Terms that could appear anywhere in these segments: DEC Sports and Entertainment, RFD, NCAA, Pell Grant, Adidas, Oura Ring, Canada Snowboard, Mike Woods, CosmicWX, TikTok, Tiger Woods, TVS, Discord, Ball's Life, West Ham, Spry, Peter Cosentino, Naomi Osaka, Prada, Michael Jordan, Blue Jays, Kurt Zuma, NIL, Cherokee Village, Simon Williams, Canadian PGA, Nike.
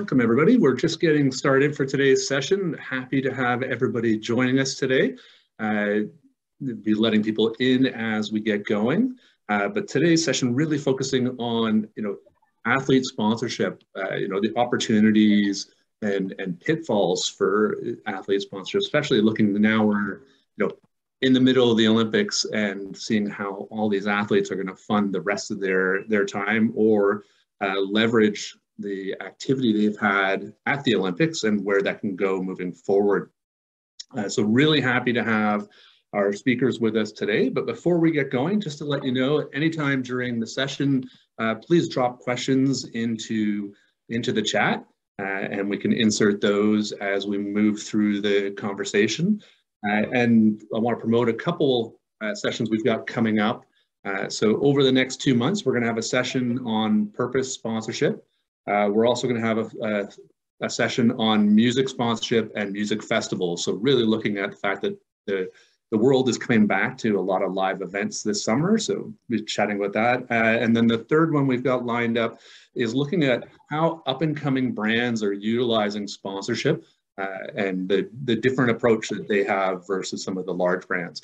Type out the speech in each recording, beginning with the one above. Welcome everybody. We're just getting started for today's session. Happy to have everybody joining us today. Be letting people in as we get going. But today's session really focusing on, athlete sponsorship, the opportunities and pitfalls for athlete sponsorship, especially looking now we're, in the middle of the Olympics and seeing how all these athletes are going to fund the rest of their time or leverage the activity they've had at the Olympics and where that can go moving forward. So really happy to have our speakers with us today. But before we get going, just to let you know, anytime during the session, please drop questions into the chat and we can insert those as we move through the conversation. And I want to promote a couple sessions we've got coming up. So over the next 2 months, we're going to have a session on purpose sponsorship. We're also going to have a session on music sponsorship and music festivals. So really looking at the fact that the world is coming back to a lot of live events this summer. So we're chatting about that. And then the third one we've got lined up is looking at how up and coming brands are utilizing sponsorship and the different approach that they have versus some of the large brands.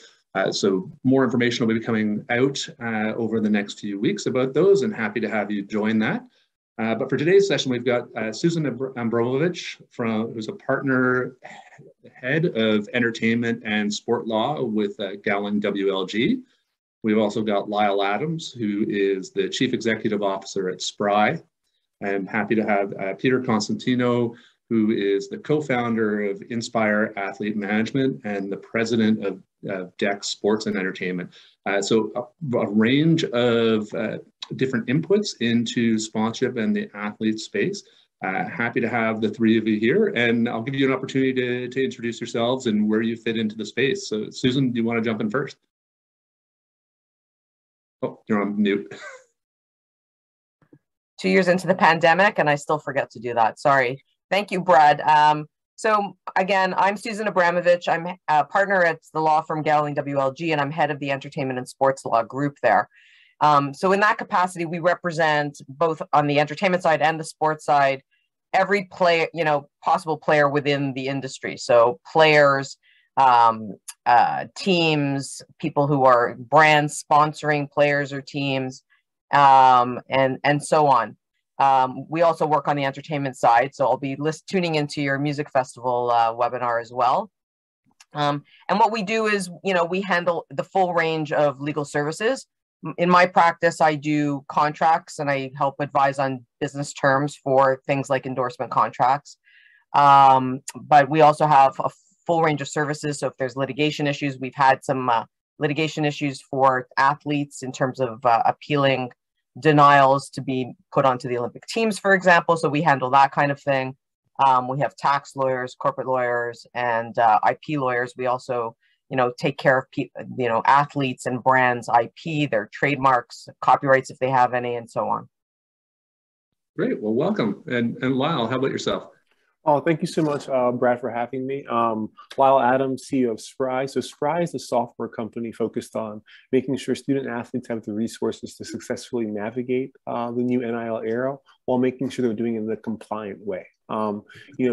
So more information will be coming out over the next few weeks about those, and happy to have you join that. But for today's session, we've got Susan Ambrovich, who's a partner, head of entertainment and sport law with Gowling WLG. We've also got Lyle Adams, who is the chief executive officer at Spry. I'm happy to have Peter Cosentino, who is the co-founder of Inspire Athlete Management and the president of DEC Sports and Entertainment. So a range of different inputs into sponsorship and the athlete space. Happy to have the three of you here, and I'll give you an opportunity to introduce yourselves and where you fit into the space. So Susan, do you want to jump in first? Oh, you're on mute. 2 years into the pandemic and I still forget to do that. Sorry. Thank you, Brad. So again, I'm Susan Ambrovich. I'm a partner at the law firm Gowling WLG, and I'm head of the entertainment and sports law group there. So in that capacity, we represent both on the entertainment side and the sports side, every player, possible player within the industry. So players, teams, people who are brands sponsoring players or teams, and so on. We also work on the entertainment side, so I'll be tuning into your music festival webinar as well. And what we do is, we handle the full range of legal services. In my practice, I do contracts and I help advise on business terms for things like endorsement contracts. But we also have a full range of services. So if there's litigation issues, we've had some litigation issues for athletes in terms of appealing denials to be put onto the Olympic teams, for example. So we handle that kind of thing. We have tax lawyers, corporate lawyers, and IP lawyers. We also, take care of athletes and brands, IP, their trademarks, copyrights if they have any, and so on. Great. Well, welcome. And Lyle, how about yourself? Oh, thank you so much, Brad, for having me. Lyle Adams, CEO of Spry. So Spry is a software company focused on making sure student athletes have the resources to successfully navigate the new NIL era while making sure they're doing it in a compliant way.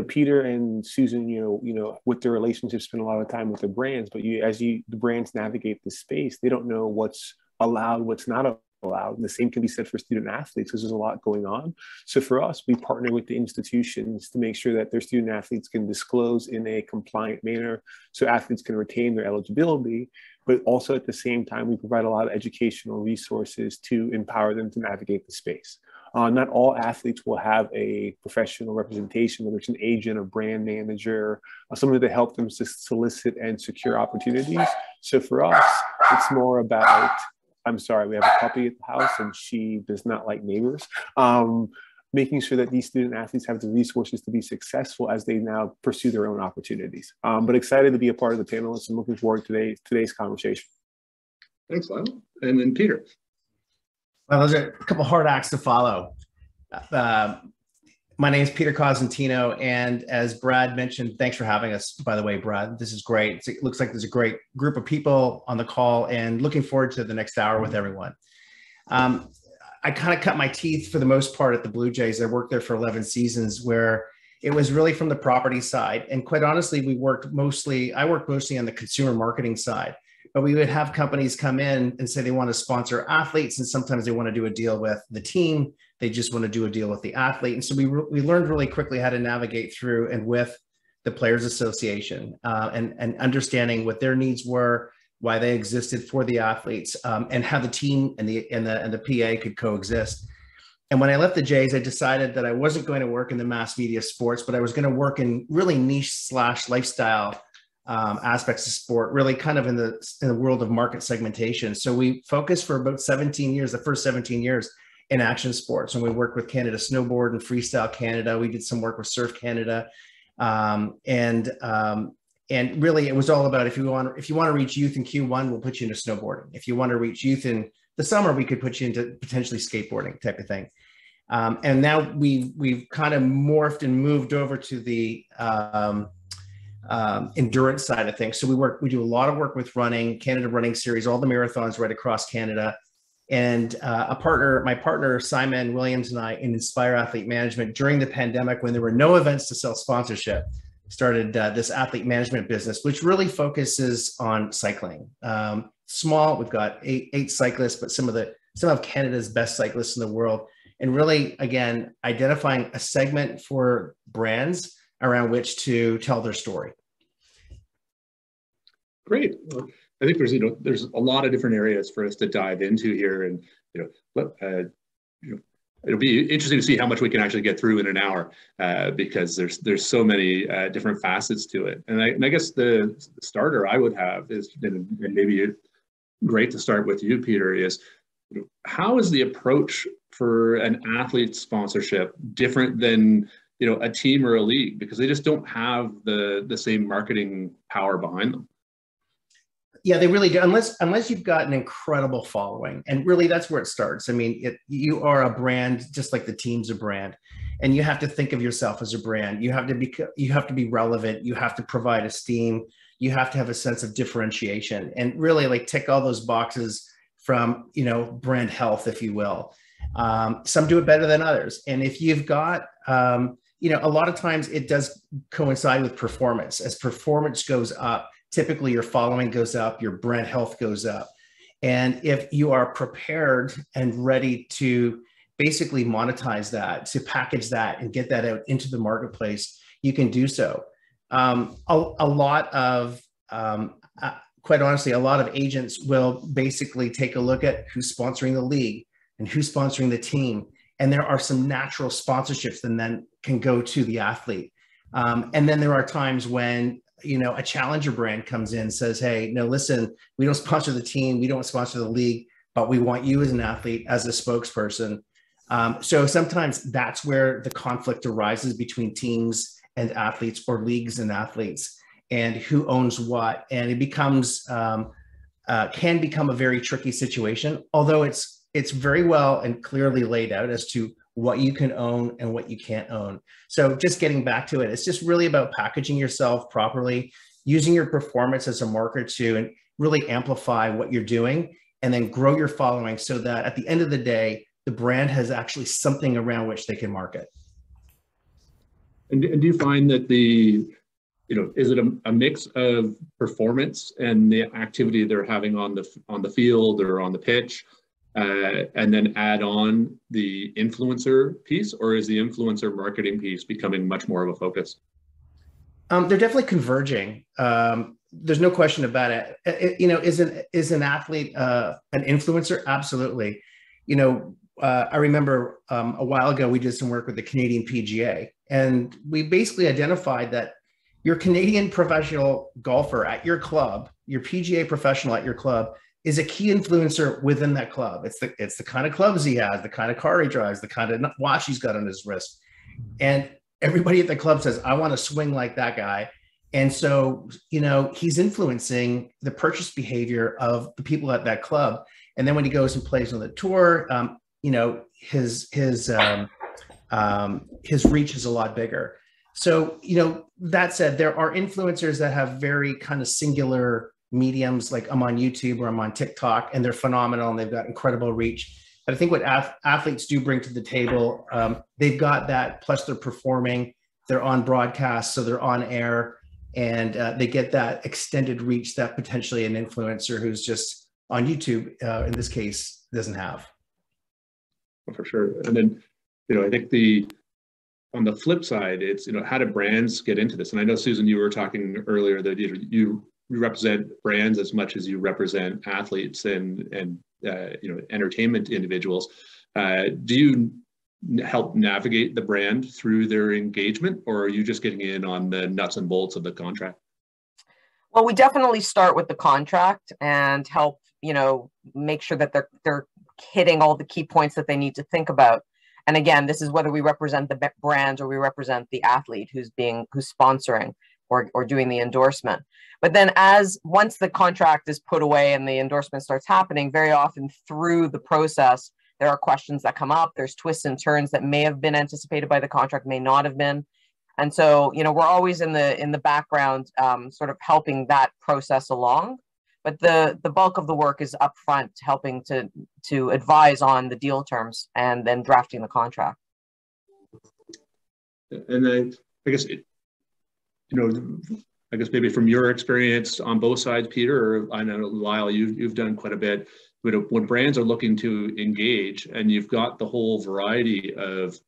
Peter and Susan, with their relationships, spend a lot of time with the brands, but the brands navigate the space, they don't know what's allowed, what's not allowed. And the same can be said for student athletes, because there's a lot going on. So for us, we partner with the institutions to make sure that their student athletes can disclose in a compliant manner so athletes can retain their eligibility, but also at the same time, we provide a lot of educational resources to empower them to navigate the space. Not all athletes will have a professional representation, whether it's an agent, a brand manager, somebody to help them to solicit and secure opportunities. So for us, it's more about, I'm sorry, we have a puppy at the house and she does not like neighbors. Making sure that these student athletes have the resources to be successful as they now pursue their own opportunities. But excited to be a part of the panelists and looking forward to today's conversation. Thanks, Lyle. And then Peter. Well, those are a couple hard acts to follow. My name is Peter Cosentino, and as Brad mentioned, thanks for having us, by the way, Brad. This is great. It looks like there's a great group of people on the call, and looking forward to the next hour with everyone. I kind of cut my teeth for the most part at the Blue Jays. I worked there for 11 seasons, where it was really from the property side. And quite honestly, I worked mostly on the consumer marketing side, but we would have companies come in and say they want to sponsor athletes. And sometimes they want to do a deal with the team. They just want to do a deal with the athlete. And so we learned really quickly how to navigate through and with the Players Association and understanding what their needs were, why they existed for the athletes, and how the team and the PA could coexist. And when I left the Jays, I decided that I wasn't going to work in the mass media sports, but I was going to work in really niche/lifestyle aspects of sport, really kind of in the world of market segmentation. So we focused for about 17 years, the first 17 years, in action sports. And we worked with Canada Snowboard and Freestyle Canada. We did some work with Surf Canada. And really, it was all about if you want to reach youth in Q1, we'll put you into snowboarding. If you want to reach youth in the summer, we could put you into potentially skateboarding type of thing. And now we've kind of morphed and moved over to the endurance side of things. So we do a lot of work with running, Canada Running Series, all the marathons right across Canada. And my partner, Simon Williams, and I in Inspire Athlete Management during the pandemic, when there were no events to sell sponsorship, started this athlete management business, which really focuses on cycling. Small, we've got eight cyclists, but some of Canada's best cyclists in the world. And really, again, identifying a segment for brands around which to tell their story. Great. I think there's a lot of different areas for us to dive into here, and it'll be interesting to see how much we can actually get through in an hour, because there's so many different facets to it. And I guess the starter I would have is, and maybe it's great to start with you, Peter, is how is the approach for an athlete sponsorship different than a team or a league, because they just don't have the same marketing power behind them? Yeah, they really do. Unless you've got an incredible following, and really that's where it starts. I mean, you are a brand, just like the team's a brand, and you have to think of yourself as a brand. You have to be relevant. You have to provide esteem. You have to have a sense of differentiation, and really like tick all those boxes from brand health, if you will. Some do it better than others, and if you've got a lot of times it does coincide with performance. As performance goes up, typically your following goes up, your brand health goes up. And if you are prepared and ready to basically monetize that, to package that and get that out into the marketplace, you can do so. Quite honestly, a lot of agents will basically take a look at who's sponsoring the league and who's sponsoring the team. And there are some natural sponsorships that then can go to the athlete. And then there are times when a challenger brand comes in and says, hey, no, listen, we don't sponsor the team. We don't sponsor the league, but we want you as an athlete, as a spokesperson. So sometimes that's where the conflict arises between teams and athletes, or leagues and athletes, and who owns what. And it becomes, can become a very tricky situation, although it's very well and clearly laid out as to what you can own and what you can't own. So just getting back to it, it's just really about packaging yourself properly, using your performance as a marker to and really amplify what you're doing, and then grow your following so that at the end of the day, the brand has actually something around which they can market. And do you find that is it a mix of performance and the activity they're having on the field or on the pitch? And then add on the influencer piece, or is the influencer marketing piece becoming much more of a focus? They're definitely converging. There's no question about it. Is an athlete an influencer? Absolutely. I remember a while ago we did some work with the Canadian PGA, and we basically identified that your Canadian professional golfer at your club, your PGA professional at your club, is a key influencer within that club. It's the kind of clubs he has, the kind of car he drives, the kind of watch he's got on his wrist. And everybody at the club says, I want to swing like that guy. And so, he's influencing the purchase behavior of the people at that club. And then when he goes and plays on the tour, his reach is a lot bigger. So, that said, there are influencers that have very kind of singular mediums, like I'm on YouTube or I'm on TikTok, and they're phenomenal and they've got incredible reach. I think what athletes do bring to the table, they've got that, plus they're performing, they're on broadcast, so they're on air, and they get that extended reach that potentially an influencer who's just on YouTube, in this case, doesn't have. Well, for sure. And then, you know, I think on the flip side, it's, you know, how do brands get into this? And I know, Susan, you were talking earlier that you represent brands as much as you represent athletes and you know, entertainment individuals. Do you help navigate the brand through their engagement, or are you just getting in on the nuts and bolts of the contract? Well, we definitely start with the contract and help, you know, make sure that they're hitting all the key points that they need to think about. And again, this is whether we represent the brand or we represent the athlete who's sponsoring or doing the endorsement. But then once the contract is put away and the endorsement starts happening, very often through the process, there are questions that come up. There's twists and turns that may have been anticipated by the contract, may not have been. And so, you know, we're always in the background, sort of helping that process along. But the bulk of the work is upfront, helping to advise on the deal terms and then drafting the contract. And then I guess, maybe from your experience on both sides, Peter, or I know, Lyle, you've done quite a bit. But when brands are looking to engage, and you've got the whole variety of,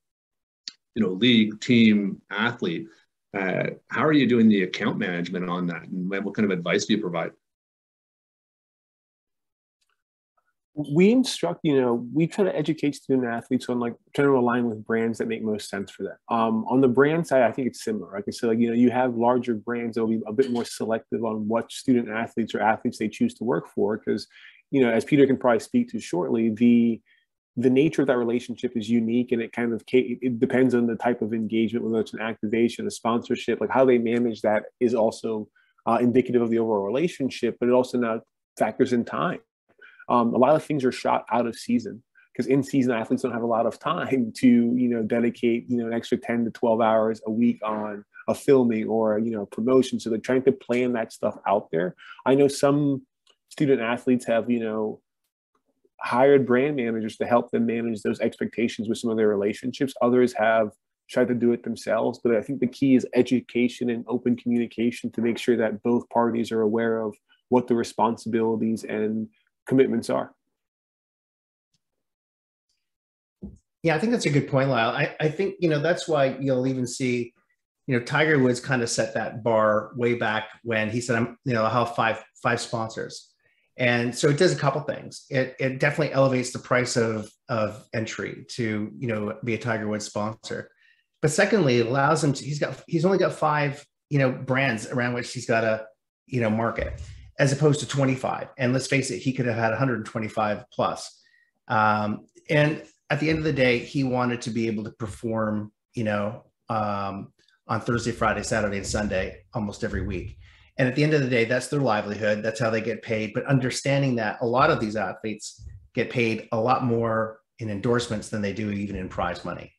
you know, league, team, athlete, how are you doing the account management on that? And what kind of advice do you provide? We instruct, you know, we try to educate student athletes on, like, trying to align with brands that make most sense for them. On the brand side, I think it's similar. I can say, like, you know, you have larger brands that will be a bit more selective on what student athletes or athletes they choose to work for, because, you know, as Peter can probably speak to shortly, the nature of that relationship is unique, and it kind of depends on the type of engagement, whether it's an activation, a sponsorship, like how they manage that is also indicative of the overall relationship, but it also now factors in time. A lot of things are shot out of season, because in season athletes don't have a lot of time to, you know, dedicate, you know, an extra 10 to 12 hours a week on a filming or, you know, promotion. So they're trying to plan that stuff out there. I know some student athletes have, you know, hired brand managers to help them manage those expectations with some of their relationships. Others have tried to do it themselves, but I think the key is education and open communication to make sure that both parties are aware of what the responsibilities and commitments are. Yeah, I think that's a good point, Lyle. I think, you know, that's why you'll even see, you know, Tiger Woods kind of set that bar way back when he said, you know, I'll have five sponsors. And so it does a couple things. It definitely elevates the price of entry to, you know, be a Tiger Woods sponsor. But secondly, it allows him to, he's only got five, you know, brands around which he's got to, you know, market, as opposed to 25. And let's face it, he could have had 125 plus. And at the end of the day, he wanted to be able to perform, you know, on Thursday, Friday, Saturday, and Sunday, almost every week. And at the end of the day, that's their livelihood. That's how they get paid. But understanding that a lot of these athletes get paid a lot more in endorsements than they do even in prize money,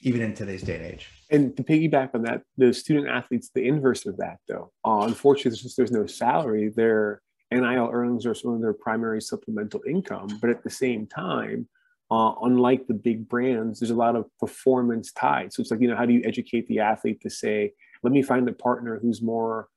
even in today's day and age. And to piggyback on that, the student athletes, the inverse of that, though. Unfortunately, since there's no salary, their NIL earnings are some of their primary supplemental income. But at the same time, unlike the big brands, there's a lot of performance tied. So it's like, you know, how do you educate the athlete to say, let me find a partner who's more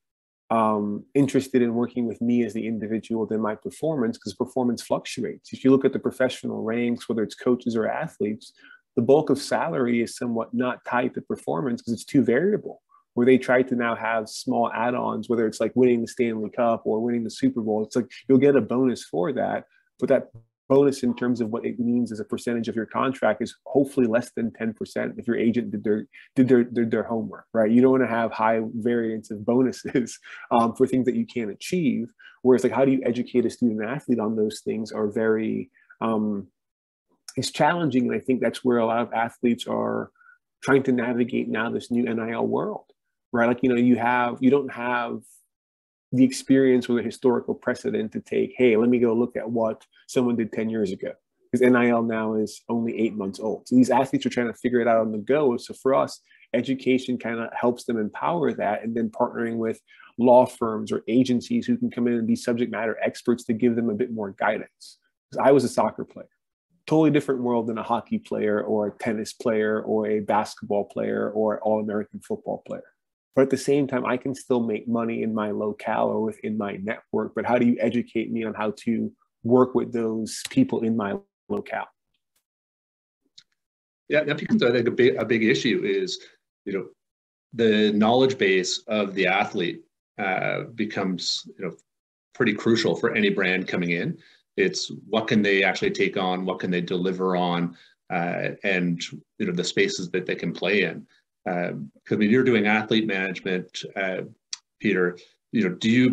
interested in working with me as the individual than my performance, because performance fluctuates. If you look at the professional ranks, whether it's coaches or athletes, the bulk of salary is somewhat not tied to performance because it's too variable, where they try to now have small add-ons, whether it's like winning the Stanley Cup or winning the Super Bowl. It's like, you'll get a bonus for that, but that bonus in terms of what it means as a percentage of your contract is hopefully less than 10% if your agent did their homework, right? You don't want to have high variance of bonuses for things that you can't achieve. Whereas, like, how do you educate a student athlete on those things are very, it's challenging, and I think that's where a lot of athletes are trying to navigate now this new NIL world, right? Like, you know, you don't have the experience or the historical precedent to take, hey, let me go look at what someone did 10 years ago, because NIL now is only 8 months old. So these athletes are trying to figure it out on the go. So for us, education kind of helps them empower that, and then partnering with law firms or agencies who can come in and be subject matter experts to give them a bit more guidance. Because I was a soccer player. totally different world than a hockey player or a tennis player or a basketball player or All-American football player. But at the same time, I can still make money in my locale or within my network. But how do you educate me on how to work with those people in my locale? Yeah, that becomes, I think, a big issue is, you know, the knowledge base of the athlete becomes, you know, pretty crucial for any brand coming in. It's what can they actually take on, what can they deliver on, and, you know, the spaces that they can play in. Because when you're doing athlete management, Peter, you know, do you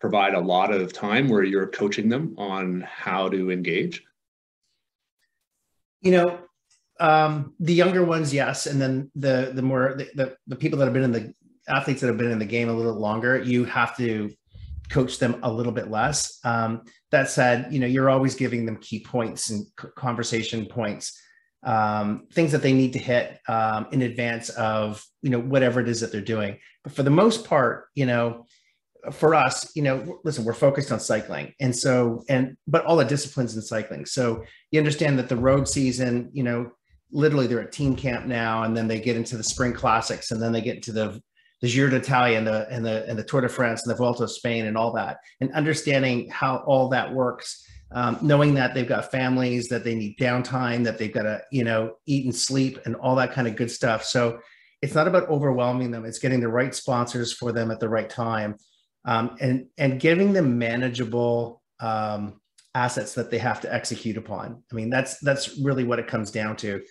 provide a lot of time where you're coaching them on how to engage? You know, the younger ones, yes, and then the more the people that have been in the athletes that have been in the game a little longer, you have to coach them a little bit less. That said, you know, you're always giving them key points and conversation points. Things that they need to hit in advance of, you know, whatever it is that they're doing. But for the most part, you know, for us, you know, listen, we're focused on cycling. And so, but all the disciplines in cycling. So you understand that the road season, you know, literally they're at team camp now, and then they get into the spring classics, and then they get into the Giro d'Italia and the Tour de France and the Vuelta of Spain and all that, and understanding how all that works. Knowing that they've got families, that they need downtime, that they've got to, you know, eat and sleep and all that kind of good stuff. So it's not about overwhelming them. It's getting the right sponsors for them at the right time, and giving them manageable assets that they have to execute upon. I mean, that's really what it comes down to,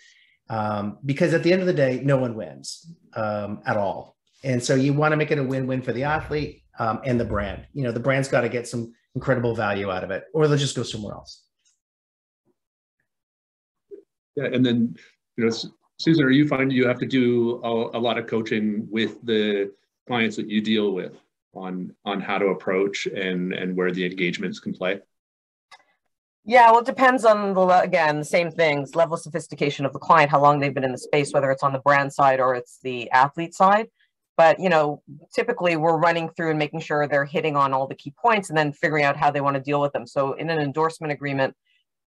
because at the end of the day, no one wins at all. And so you want to make it a win-win for the athlete and the brand. You know, the brand's got to get some incredible value out of it, or they'll just go somewhere else. Yeah, and then, you know, Susan, are you finding you have to do a lot of coaching with the clients that you deal with on how to approach and where the engagements can play? Yeah, well, it depends on the same things, level of sophistication of the client, how long they've been in the space, whether it's on the brand side or it's the athlete side. But, you know, typically we're running through and making sure they're hitting on all the key points and then figuring out how they want to deal with them. So in an endorsement agreement,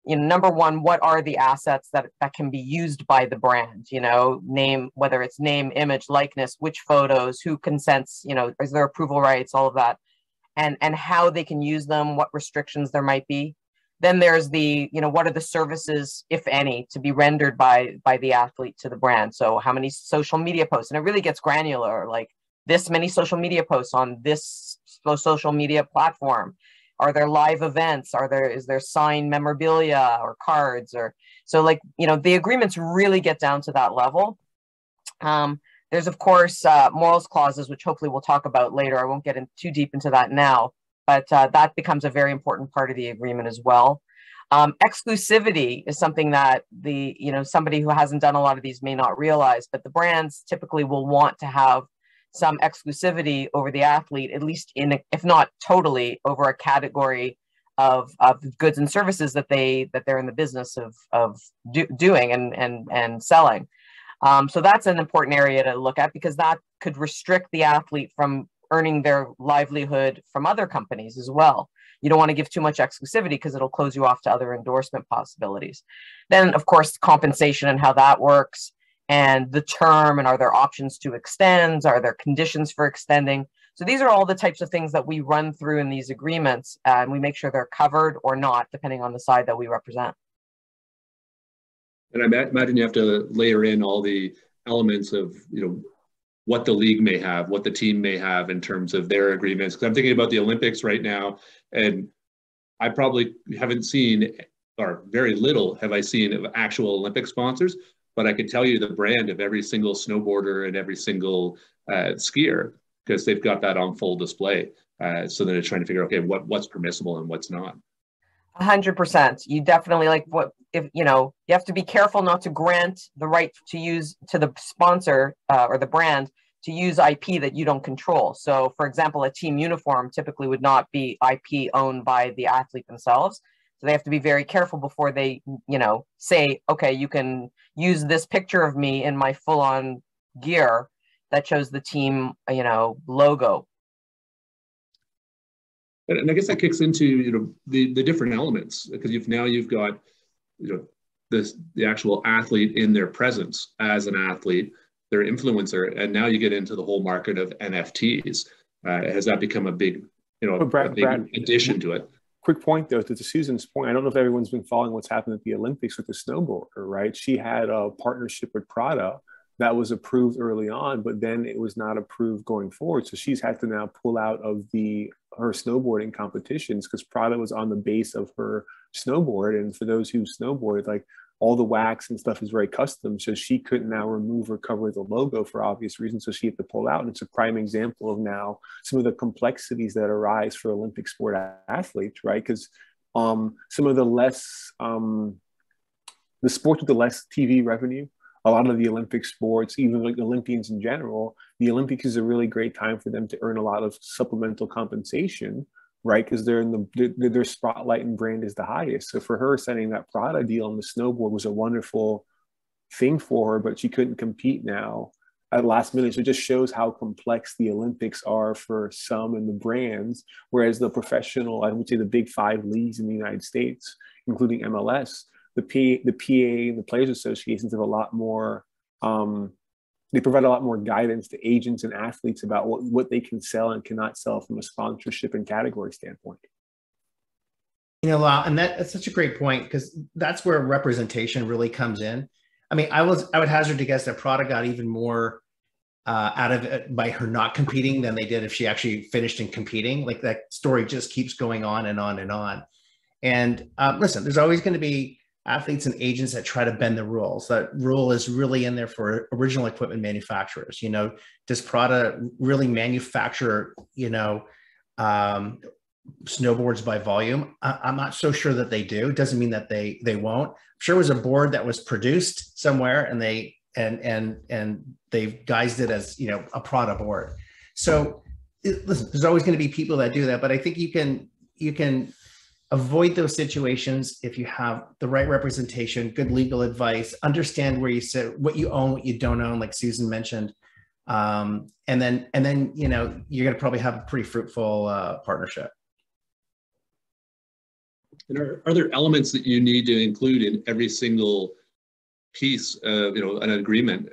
you know, number one, what are the assets that can be used by the brand? You know, name, whether it's name, image, likeness, which photos, who consents, you know, is there approval rights, all of that, and how they can use them, what restrictions there might be. Then there's the, you know, what are the services, if any, to be rendered by the athlete to the brand? So how many social media posts? And it really gets granular, like this many social media posts on this social media platform. Are there live events? Is there signed memorabilia or cards? Or so, like, you know, the agreements really get down to that level. There's, of course, morals clauses, which hopefully we'll talk about later. I won't get in too deep into that now. But that becomes a very important part of the agreement as well. Exclusivity is something that somebody who hasn't done a lot of these may not realize, but the brands typically will want to have some exclusivity over the athlete, at least if not totally, over a category of goods and services that they're in the business of doing and selling. So that's an important area to look at, because that could restrict the athlete from earning their livelihood from other companies as well. You don't want to give too much exclusivity because it'll close you off to other endorsement possibilities. Then, of course, compensation and how that works, and the term, and are there options to extend? Are there conditions for extending? So these are all the types of things that we run through in these agreements, and we make sure they're covered or not, depending on the side that we represent. And I imagine you have to layer in all the elements of, you know, what the league may have, what the team may have in terms of their agreements. Because I'm thinking about the Olympics right now, and I probably haven't seen, or very little have I seen, of actual Olympic sponsors, but I can tell you the brand of every single snowboarder and every single skier, because they've got that on full display. So they're trying to figure out, okay, what's permissible and what's not. 100%. You definitely, like, you have to be careful not to grant the right to use to the sponsor or the brand to use IP that you don't control. So, for example, a team uniform typically would not be IP owned by the athlete themselves. So they have to be very careful before they, you know, say, okay, you can use this picture of me in my full-on gear that shows the team, you know, logo. And I guess that kicks into, you know, the different elements, because you've got you know, the actual athlete in their presence as an athlete, their influencer, and now you get into the whole market of NFTs. Has that become a big, you know, Brad, addition to it? Quick point though, to Susan's point, I don't know if everyone's been following what's happened at the Olympics with the snowboarder, right? She had a partnership with Prada that was approved early on, but then it was not approved going forward. So she's had to now pull out of her snowboarding competitions because Prada was on the base of her snowboard. And for those who snowboard, like all the wax and stuff is very custom. So she couldn't now remove or cover the logo for obvious reasons. So she had to pull out. And it's a prime example of now some of the complexities that arise for Olympic sport athletes, right? Because some of the less, the sports with the less TV revenue, a lot of the Olympic sports, even like Olympians in general, the Olympics is a really great time for them to earn a lot of supplemental compensation, right? Because they're in their spotlight and brand is the highest. So for her, signing that Prada deal on the snowboard was a wonderful thing for her, but she couldn't compete now at last minute. So it just shows how complex the Olympics are for some and the brands, whereas the professional, I would say the big five leagues in the United States, including MLS, the PA and the Players Associations have a lot more, they provide a lot more guidance to agents and athletes about what they can sell and cannot sell from a sponsorship and category standpoint. You know, and that's such a great point, because that's where representation really comes in. I mean, I would hazard to guess that Prada got even more out of it by her not competing than they did if she actually finished in competing. Like, that story just keeps going on and on and on. And listen, there's always going to be athletes and agents that try to bend the rules. That rule is really in there for original equipment manufacturers. You know, does Prada really manufacture, you know, snowboards by volume? I'm not so sure that they do. Doesn't mean that they won't. I'm sure it was a board that was produced somewhere, and they guised it as, you know, a Prada board. So listen, there's always going to be people that do that, but I think you can avoid those situations if you have the right representation, good legal advice, understand where you sit, what you own, what you don't own, like Susan mentioned, and then you know you're going to probably have a pretty fruitful partnership. And are there elements that you need to include in every single piece of, you know, an agreement,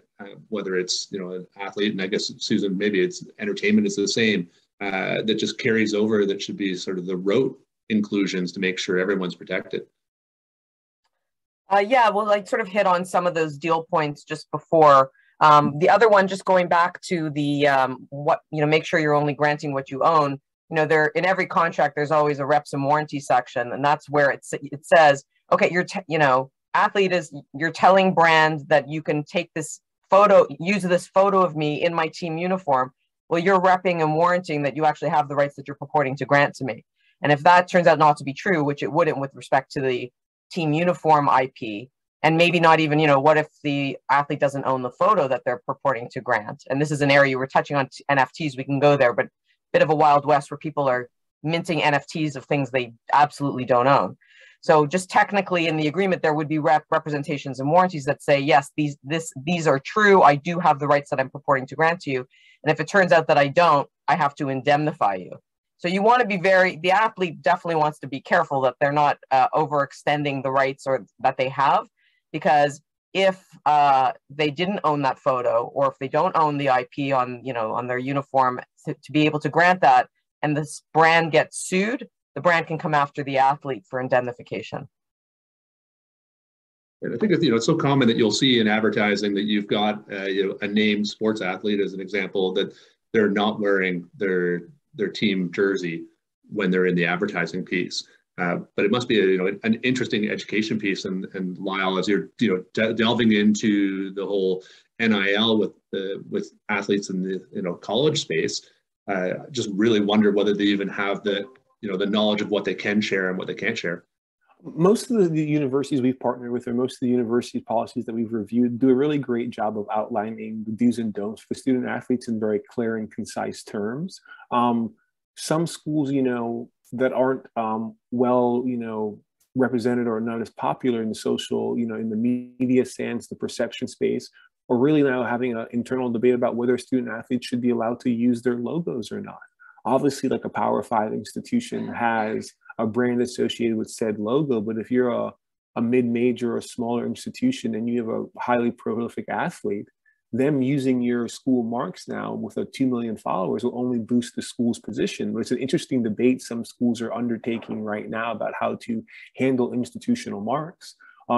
whether it's, you know, an athlete, and I guess Susan, maybe it's entertainment is the same, that just carries over, that should be sort of the rote inclusions to make sure everyone's protected? Yeah, well, I sort of hit on some of those deal points just before. The other one, just going back to the what, you know, make sure you're only granting what you own. You know, in every contract, there's always a reps and warranty section, and that's where it says, okay, you're telling brand that you can take this photo, use this photo of me in my team uniform. Well, you're repping and warranting that you actually have the rights that you're purporting to grant to me. And if that turns out not to be true, which it wouldn't with respect to the team uniform IP, and maybe not even, you know, what if the athlete doesn't own the photo that they're purporting to grant? And this is an area you were touching on NFTs. We can go there, but a bit of a wild west where people are minting NFTs of things they absolutely don't own. So just technically in the agreement, there would be representations and warranties that say, yes, these are true. I do have the rights that I'm purporting to grant to you. And if it turns out that I don't, I have to indemnify you. So you want to be the athlete definitely wants to be careful that they're not overextending the rights or that they have, because if they didn't own that photo, or if they don't own the IP on, you know, on their uniform to be able to grant that, and this brand gets sued, the brand can come after the athlete for indemnification. And I think it's, you know, it's so common that you'll see in advertising that you've got you know, a named sports athlete as an example, that they're not wearing their team jersey when they're in the advertising piece, but it must be an interesting education piece. And Lyle, as you're delving into the whole NIL with athletes in the college space, just really wonder whether they even have the knowledge of what they can share and what they can't share. Most of the universities we've partnered with, or most of the university policies that we've reviewed, do a really great job of outlining the do's and don'ts for student athletes in very clear and concise terms. Some schools, you know, that aren't well, you know, represented or not as popular in the social, you know, in the media sense, the perception space, are really now having an internal debate about whether student athletes should be allowed to use their logos or not. Obviously, like a Power 5 institution has a brand associated with said logo, but if you're a a mid-major or smaller institution and you have a highly prolific athlete, them using your school marks now with a 2 million followers will only boost the school's position. But it's an interesting debate some schools are undertaking right now about how to handle institutional marks.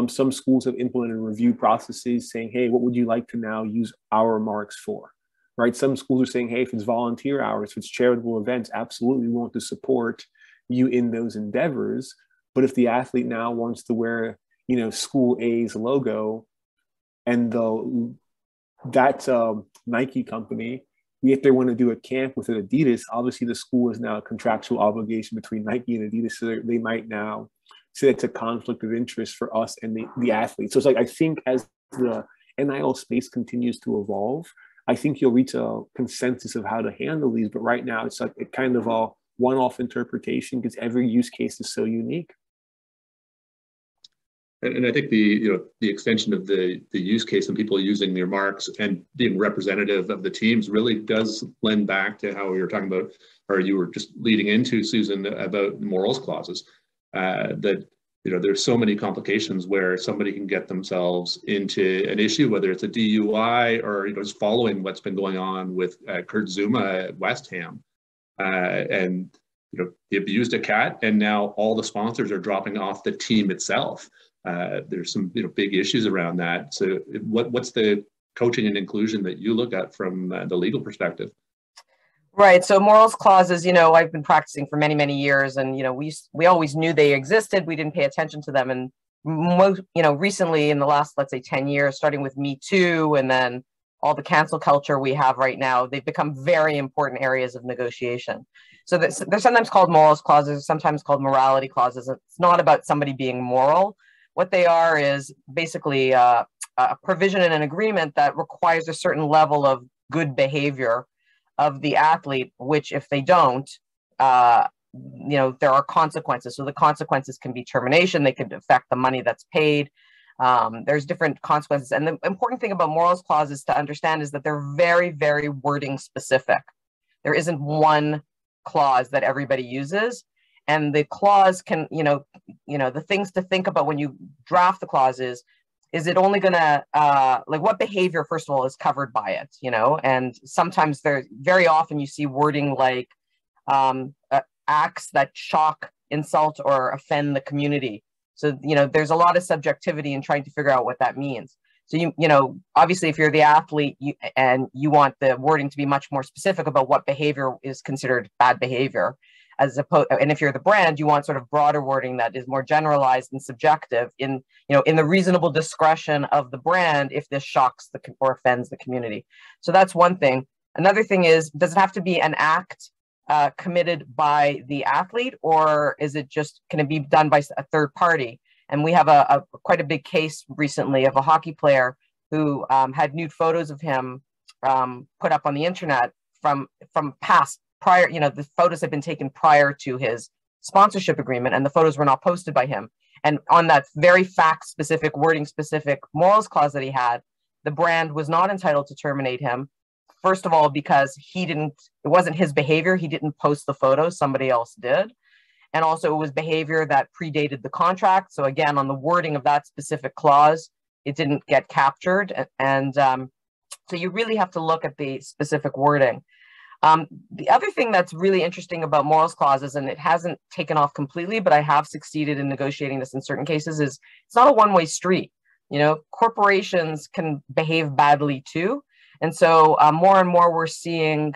Some schools have implemented review processes saying, hey, what would you like to now use our marks for, right? Some schools are saying, hey, if it's volunteer hours, if it's charitable events, absolutely we want to support you in those endeavors. But if the athlete now wants to wear, you know, school A's logo and that's a Nike company, if they want to do a camp with an Adidas, obviously the school is now a contractual obligation between Nike and Adidas, so they might now say it's a conflict of interest for us and the athlete. So it's like, I think as the NIL space continues to evolve, I think you'll reach a consensus of how to handle these. But right now it's like it kind of a one-off interpretation because every use case is so unique. And I think the extension of the use case and people using their marks and being representative of the teams really does lend back to how we were talking about, or you were just leading into, Susan, about morals clauses. That there's so many complications where somebody can get themselves into an issue, whether it's a DUI or just following what's been going on with Kurt Zuma at West Ham, and he abused a cat, and now all the sponsors are dropping off the team itself. There's some big issues around that. So what's the coaching and inclusion that you look at from the legal perspective? Right. So morals clauses, I've been practicing for many, many years, and, we always knew they existed. We didn't pay attention to them. And most, recently in the last, let's say 10 years, starting with Me Too, and then all the cancel culture we have right now, they've become very important areas of negotiation. So they're sometimes called morals clauses, sometimes called morality clauses. It's not about somebody being moral. What they are is basically a provision in an agreement that requires a certain level of good behavior of the athlete, which if they don't, there are consequences. So the consequences can be termination, they could affect the money that's paid. There's different consequences. And the important thing about morals clauses to understand is that they're very, very wording specific. There isn't one clause that everybody uses. And the clause can, the things to think about when you draft the clause is it only gonna, like what behavior, first of all, is covered by it, And sometimes very often you see wording like acts that shock, insult, or offend the community. So, there's a lot of subjectivity in trying to figure out what that means. So, obviously if you're the athlete and you want the wording to be much more specific about what behavior is considered bad behavior, and if you're the brand, you want sort of broader wording that is more generalized and subjective in the reasonable discretion of the brand if this shocks or offends the community. So that's one thing. Another thing is, does it have to be an act committed by the athlete, or is it just going to be done by a third party? And we have quite a big case recently of a hockey player who had nude photos of him put up on the internet from prior, the photos had been taken prior to his sponsorship agreement, and the photos were not posted by him. And on that very fact-specific, wording-specific morals clause that he had, the brand was not entitled to terminate him. First of all, because it wasn't his behavior. He didn't post the photos, somebody else did. And also it was behavior that predated the contract. So again, on the wording of that specific clause, it didn't get captured. And so you really have to look at the specific wording. The other thing that's really interesting about morals clauses, and it hasn't taken off completely, but I have succeeded in negotiating this in certain cases, is it's not a one-way street. Corporations can behave badly too. And so more and more we're seeing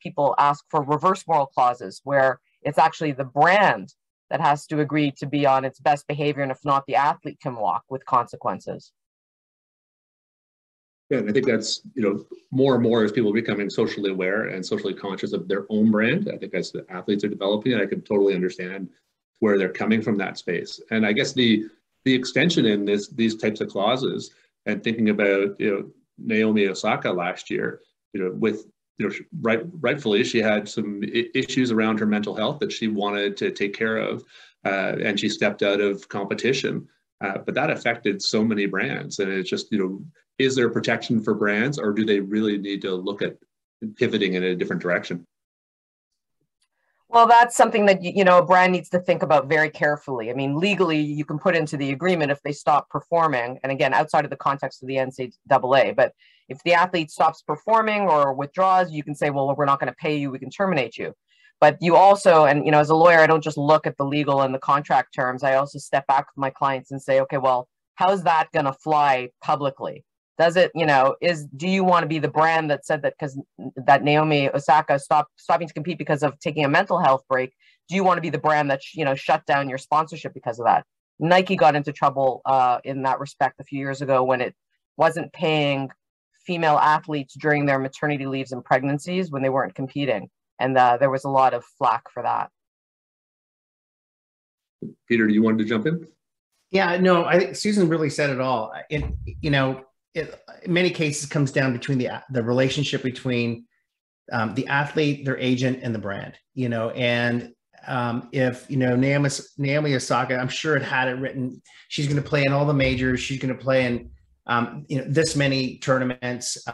people ask for reverse moral clauses, where it's actually the brand that has to agree to be on its best behavior, and if not, the athlete can walk with consequences. Yeah, and I think that's, more and more as people are becoming socially aware and socially conscious of their own brand, I think as the athletes are developing, and I can totally understand where they're coming from that space. And I guess the extension in these types of clauses, and thinking about, Naomi Osaka last year, with, rightfully she had some issues around her mental health that she wanted to take care of, and she stepped out of competition. But that affected so many brands, and it's just, is there protection for brands, or do they really need to look at pivoting in a different direction? Well, that's something that, you know, a brand needs to think about very carefully. I mean, legally, you can put into the agreement if they stop performing. And again, outside of the context of the NCAA, but if the athlete stops performing or withdraws, you can say, well, we're not going to pay you. We can terminate you. But you also, and, you know, as a lawyer, I don't just look at the legal and the contract terms. I also step back with my clients and say, okay, well, how's that going to fly publicly? Does it, you know, do you want to be the brand that said that because that Naomi Osaka stopping to compete because of taking a mental health break? Do you want to be the brand that, you know, shut down your sponsorship because of that? Nike got into trouble in that respect a few years ago when it wasn't paying female athletes during their maternity leaves and pregnancies when they weren't competing. And there was a lot of flack for that. Peter, do you want to jump in? Yeah, no, I think Susan really said it all. In many cases, comes down between the relationship between the athlete, their agent, and the brand. You know, and if you know Naomi Osaka, I'm sure it had it written. She's going to play in all the majors. She's going to play in this many tournaments.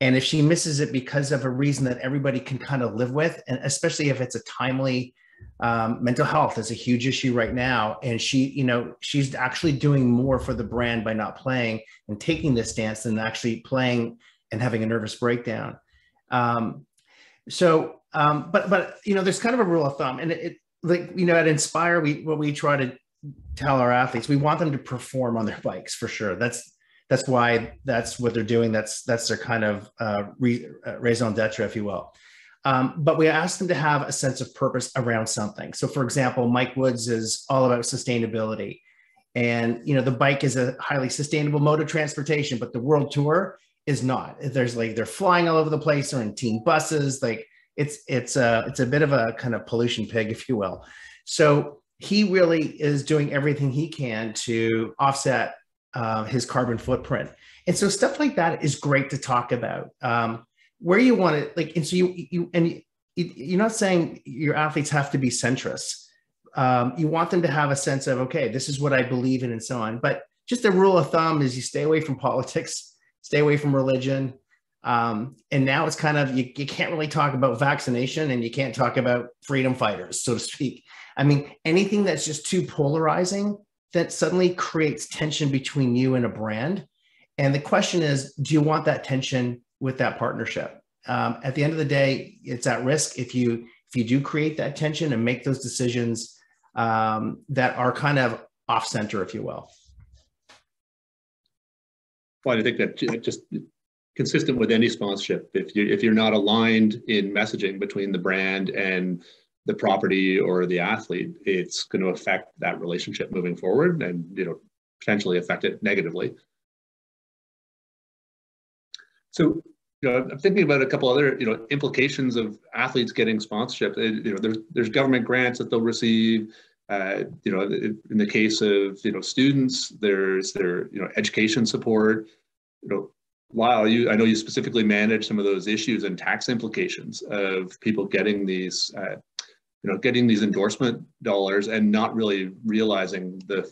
And if she misses it because of a reason that everybody can kind of live with, and especially if it's a timely mental health is a huge issue right now. And she, you know, she's actually doing more for the brand by not playing and taking this stance than actually playing and having a nervous breakdown. But you know, there's kind of a rule of thumb, and at Inspire, what we try to tell our athletes, we want them to perform on their bikes for sure. That's why that's what they're doing. That's their kind of raison d'etre, if you will. But we asked them to have a sense of purpose around something. So for example, Mike Woods is all about sustainability. And, you know, the bike is a highly sustainable mode of transportation, but the world tour is not. There's like, they're flying all over the place, or in team buses. Like it's a bit of a kind of pollution pig, if you will. So he really is doing everything he can to offset his carbon footprint. And so stuff like that is great to talk about. Where you want it, like, and so you're not saying your athletes have to be centrists. You want them to have a sense of, okay, this is what I believe in and so on. But just the rule of thumb is you stay away from politics, stay away from religion. And now it's kind of, you can't really talk about vaccination and you can't talk about freedom fighters, so to speak. I mean, anything that's just too polarizing that suddenly creates tension between you and a brand. And the question is, do you want that tension with that partnership? At the end of the day, it's at risk if you do create that tension and make those decisions that are kind of off center, if you will. Well, I think that just consistent with any sponsorship, if you're not aligned in messaging between the brand and the property or the athlete, it's going to affect that relationship moving forward, and you know, potentially affect it negatively. So, you know, I'm thinking about a couple other, you know, implications of athletes getting sponsorship. You know, there's government grants that they'll receive. You know, in the case of, you know, students, there's their, you know, education support. You know, Lyle, I know you specifically manage some of those issues and tax implications of people getting these, you know, getting these endorsement dollars and not really realizing the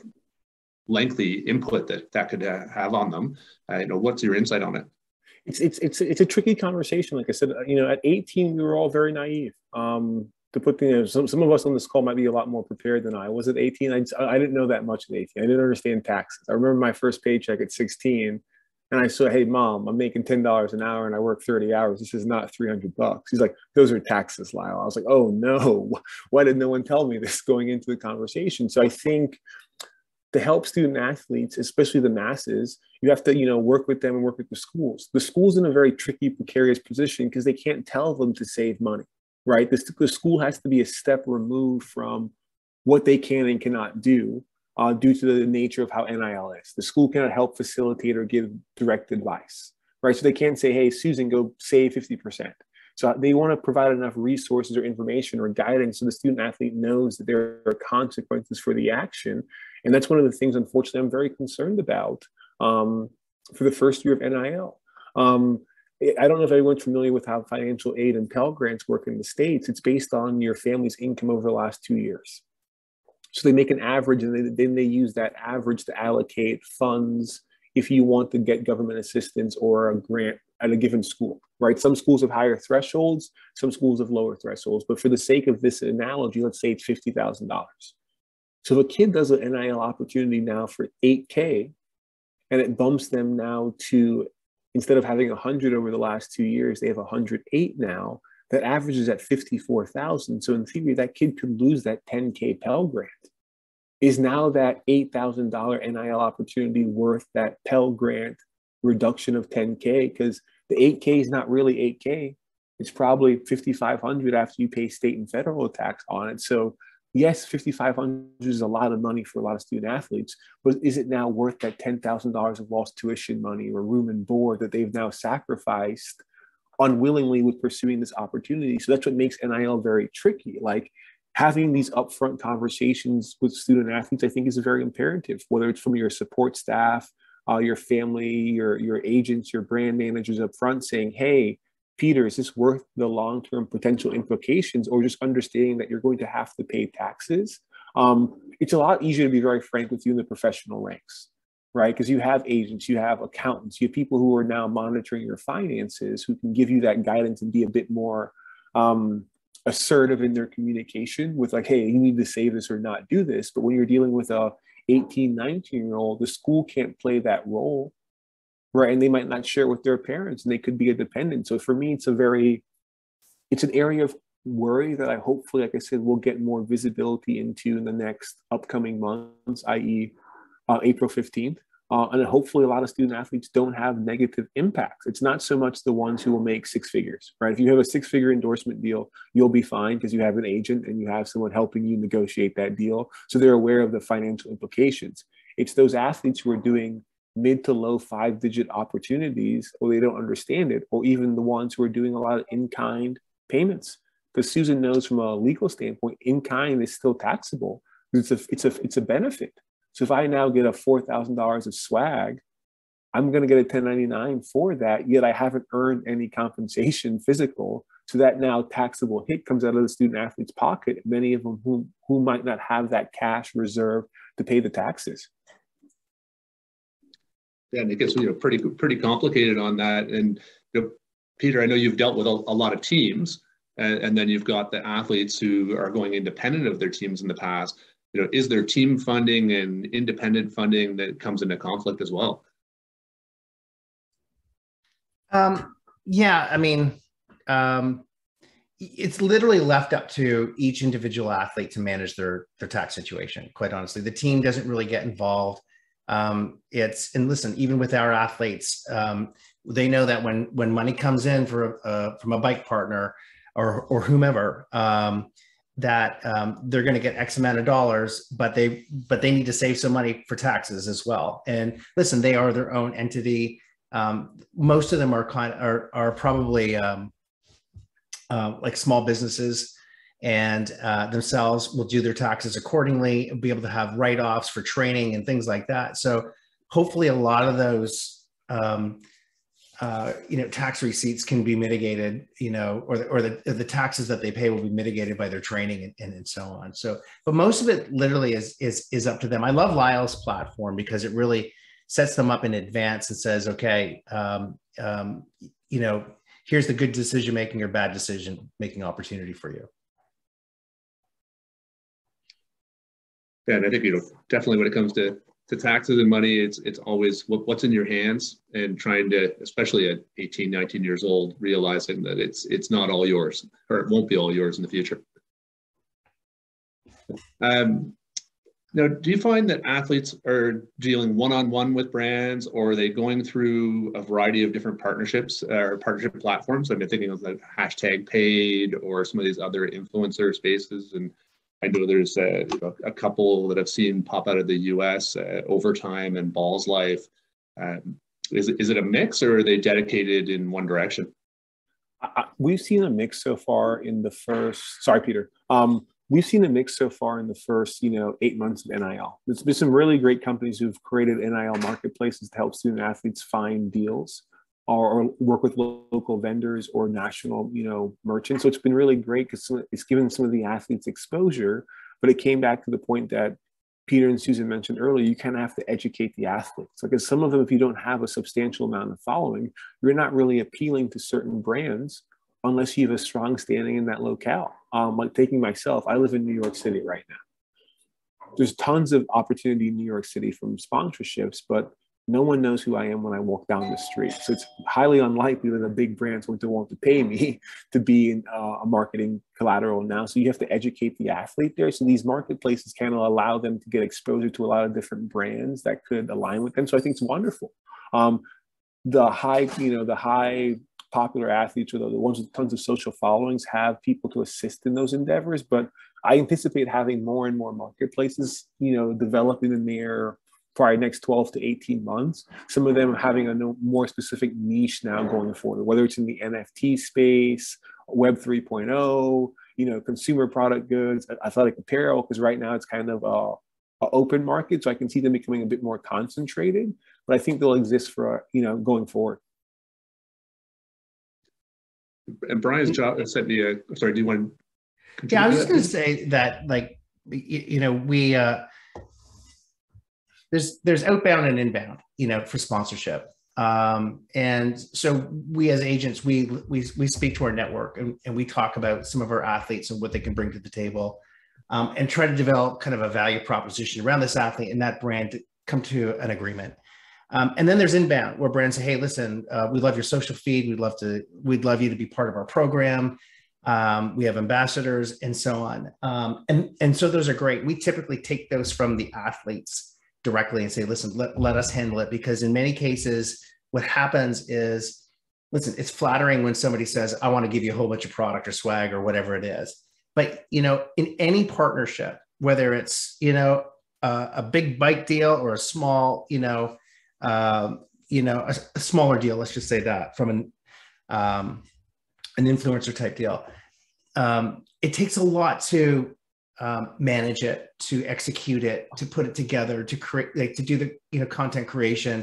lengthy input that could have on them. You know, what's your insight on it? It's a tricky conversation. Like I said, you know, at 18, we were all very naive. To put the, you know, some of us on this call might be a lot more prepared than I was at 18. I didn't know that much at 18. I didn't understand taxes. I remember my first paycheck at 16, and I said, "Hey, Mom, I'm making $10 an hour, and I work 30 hours. This is not $300." She's like, "Those are taxes, Lyle." I was like, "Oh no! Why did no one tell me this going into the conversation?" So I think, to help student athletes, especially the masses, you have to, you know, work with them and work with the schools. The school's in a very tricky, precarious position because they can't tell them to save money, right? The school has to be a step removed from what they can and cannot do due to the nature of how NIL is. The school cannot help facilitate or give direct advice, right? So they can't say, hey, Susan, go save 50%. So they want to provide enough resources or information or guidance so the student athlete knows that there are consequences for the action. And that's one of the things, unfortunately, I'm very concerned about for the first year of NIL. I don't know if everyone's familiar with how financial aid and Pell Grants work in the States. It's based on your family's income over the last 2 years. So they make an average, and then they use that average to allocate funds if you want to get government assistance or a grant at a given school, right? Some schools have higher thresholds, some schools have lower thresholds. But for the sake of this analogy, let's say it's $50,000. So if a kid does an NIL opportunity now for $8K, and it bumps them now to, instead of having 100 over the last 2 years, they have 108 now, that averages at 54,000. So in theory, that kid could lose that 10K Pell Grant. Is now that $8,000 NIL opportunity worth that Pell Grant reduction of 10K? Because the 8K is not really 8K. It's probably 5,500 after you pay state and federal tax on it. So yes, 5,500 is a lot of money for a lot of student athletes, but is it now worth that $10,000 of lost tuition money or room and board that they've now sacrificed unwillingly with pursuing this opportunity? So that's what makes NIL very tricky. Like, having these upfront conversations with student athletes, I think, is very imperative, whether it's from your support staff, your family, your agents, your brand managers up front saying, hey, Peter, is this worth the long-term potential implications, or just understanding that you're going to have to pay taxes? It's a lot easier to be very frank with you in the professional ranks, right? Because you have agents, you have accountants, you have people who are now monitoring your finances, who can give you that guidance and be a bit more assertive in their communication with, like, hey, you need to save this or not do this. But when you're dealing with a 18, 19-year-old, the school can't play that role, right? And they might not share with their parents, and they could be a dependent. So for me, it's an area of worry that I hopefully, like I said, we'll get more visibility into in the next upcoming months, i.e. April 15th. And hopefully a lot of student athletes don't have negative impacts. It's not so much the ones who will make six figures, right? If you have a six-figure endorsement deal, you'll be fine because you have an agent and you have someone helping you negotiate that deal. So they're aware of the financial implications. It's those athletes who are doing mid to low five-digit opportunities, or they don't understand it, or even the ones who are doing a lot of in-kind payments. Because Susan knows from a legal standpoint, in-kind is still taxable. It's a benefit. So if I now get a $4,000 of swag, I'm going to get a 1099 for that, yet I haven't earned any compensation physical. So that now taxable hit comes out of the student athlete's pocket, many of them who might not have that cash reserve to pay the taxes. Yeah, and it gets, you know, pretty complicated on that. And, you know, Peter, I know you've dealt with a lot of teams, and then you've got the athletes who are going independent of their teams in the past. You know, is there team funding and independent funding that comes into conflict as well? Yeah, I mean, it's literally left up to each individual athlete to manage their tax situation, quite honestly. The team doesn't really get involved. And listen, even with our athletes, they know that when money comes in from a bike partner or whomever, that they're going to get X amount of dollars, but they need to save some money for taxes as well. And listen, they are their own entity. Most of them are probably like small businesses, and themselves will do their taxes accordingly and be able to have write-offs for training and things like that. So hopefully a lot of those you know, tax receipts can be mitigated, you know, or the taxes that they pay will be mitigated by their training and so on. So, but most of it literally is up to them. I love Lyle's platform because it really sets them up in advance and says, okay, you know, here's the good decision-making or bad decision-making opportunity for you. Yeah, and I think, you know, definitely when it comes to taxes and money, it's always what's in your hands, and trying to, especially at 18, 19 years old, realizing that it's not all yours, or it won't be all yours in the future. Now, do you find that athletes are dealing one-on-one with brands, or are they going through a variety of different partnerships or partnership platforms? I've been thinking of the hashtag paid or some of these other influencer spaces, and I know there's a couple that I've seen pop out of the US, Overtime and Ball's Life. Is it a mix, or are they dedicated in one direction? We've seen a mix so far in the first, sorry, Peter. We've seen a mix so far in the first, you know, 8 months of NIL. There's been some really great companies who've created NIL marketplaces to help student athletes find deals, or work with local vendors or national, you know, merchants. So it's been really great because it's given some of the athletes exposure, but it came back to the point that Peter and Susan mentioned earlier, you kind of have to educate the athletes. Like, as some of them, if you don't have a substantial amount of following, you're not really appealing to certain brands unless you have a strong standing in that locale. Like taking myself, I live in New York City right now. There's tons of opportunity in New York City from sponsorships, but no one knows who I am when I walk down the street. So it's highly unlikely that a big brand would want to pay me to be in, a marketing collateral now. So you have to educate the athlete there. So these marketplaces kind of allow them to get exposure to a lot of different brands that could align with them. So I think it's wonderful. The high popular athletes, or the ones with tons of social followings, have people to assist in those endeavors. But I anticipate having more and more marketplaces, develop in the near, probably next 12 to 18 months. Some of them having a more specific niche now going forward, whether it's in the NFT space, Web 3.0, consumer product goods, athletic apparel, because right now it's kind of an open market. So I can see them becoming a bit more concentrated, but I think they'll exist for, going forward. And Brian's job sent me a, sorry, do you want to? Yeah, I was just going to say that, like, we, there's outbound and inbound, for sponsorship. And so we, as agents, we speak to our network, and we talk about some of our athletes and what they can bring to the table, and try to develop kind of a value proposition around this athlete and that brand to come to an agreement. And then there's inbound, where brands say, hey, listen, we love your social feed. We'd love you to be part of our program. We have ambassadors and so on. And so those are great. We typically take those from the athletes directly and say, listen, let us handle it. Because in many cases, what happens is, listen, it's flattering when somebody says, I want to give you a whole bunch of product or swag or whatever it is. But, in any partnership, whether it's, a big bike deal or a small, a smaller deal, let's just say that, from an influencer type deal. It takes a lot to manage it, to execute it, to put it together, to create, to do the, content creation.